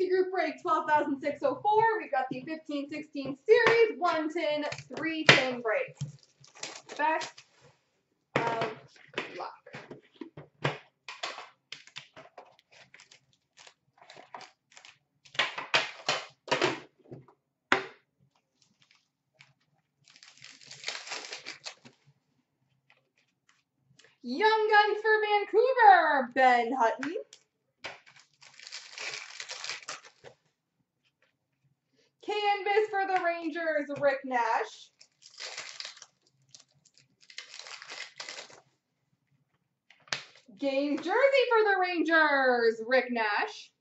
Into group break 12,604. We've got the 15-16 series 1-10, 3-10 break. Best of luck. Young Guns for Vancouver, Ben Hutton. Canvas for the Rangers, Rick Nash. Game jersey for the Rangers, Rick Nash.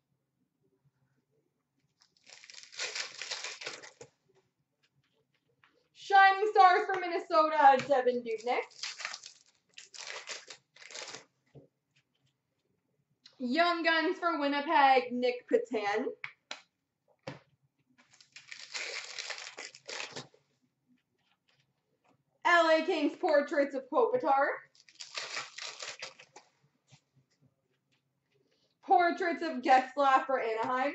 Shining Stars for Minnesota, Devin Dudnik. Young Guns for Winnipeg, Nick Patan. LA Kings Portraits of Kopitar. Portraits of Getzlaf for Anaheim.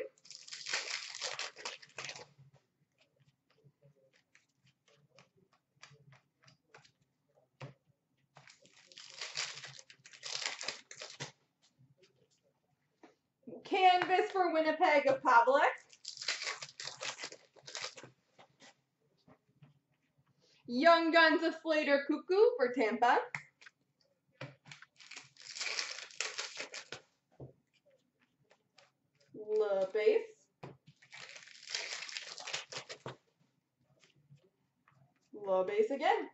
Canvas for Winnipeg of Pavelec. Young Guns of Slater Cuckoo for Tampa. Love base. Low base again.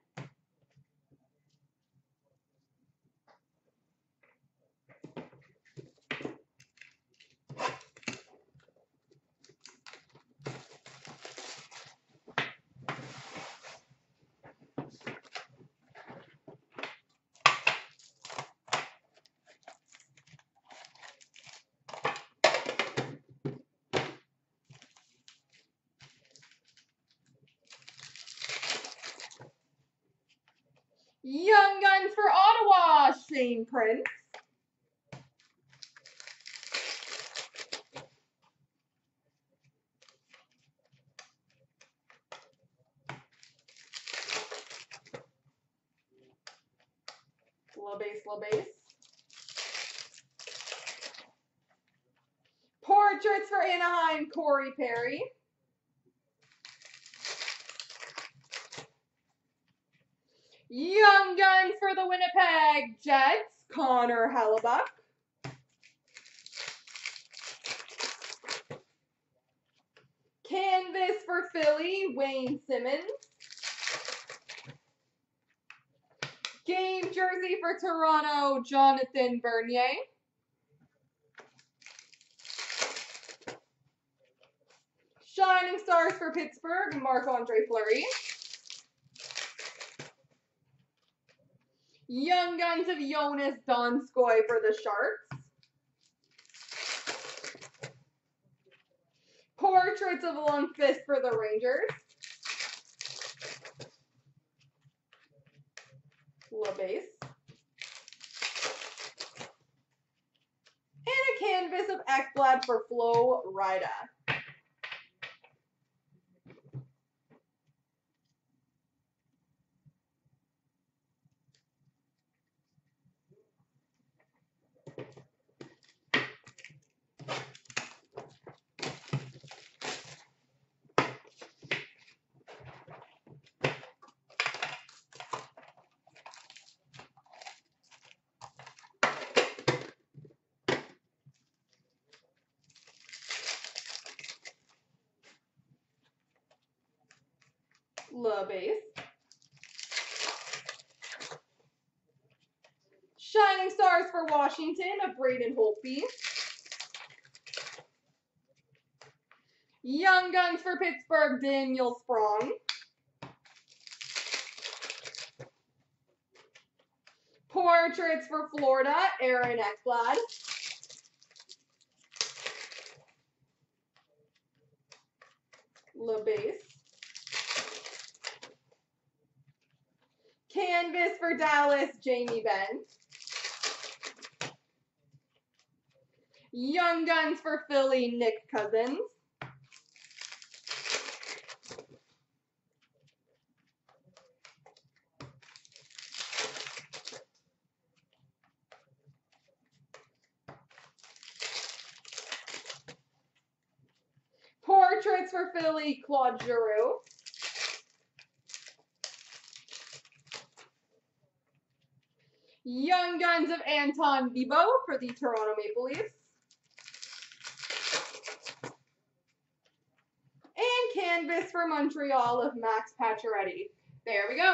Young Guns for Ottawa, Shane Prince. Low base. Portraits for Anaheim, Corey Perry. Young Guns for the Winnipeg Jets, Connor Hellebuyck. Canvas for Philly, Wayne Simmons. Game jersey for Toronto, Jonathan Bernier. Shining Stars for Pittsburgh, Marc-Andre Fleury. Young Guns of Jonas Donskoy for the Sharks. Portraits of Longfist for the Rangers. Low base. And a canvas of Ekblad for Flo Rida. Low base. Shining Stars for Washington of Braden Holtby. Young Guns for Pittsburgh, Daniel Sprong. Portraits for Florida, Aaron Ekblad. Low base. Canvas for Dallas, Jamie Benn. Young Guns for Philly, Nick Cousins. Portraits for Philly, Claude Giroux. Young Guns of Anton Bjugstad for the Toronto Maple Leafs. And Canvas for Montreal of Max Pacioretty. There we go.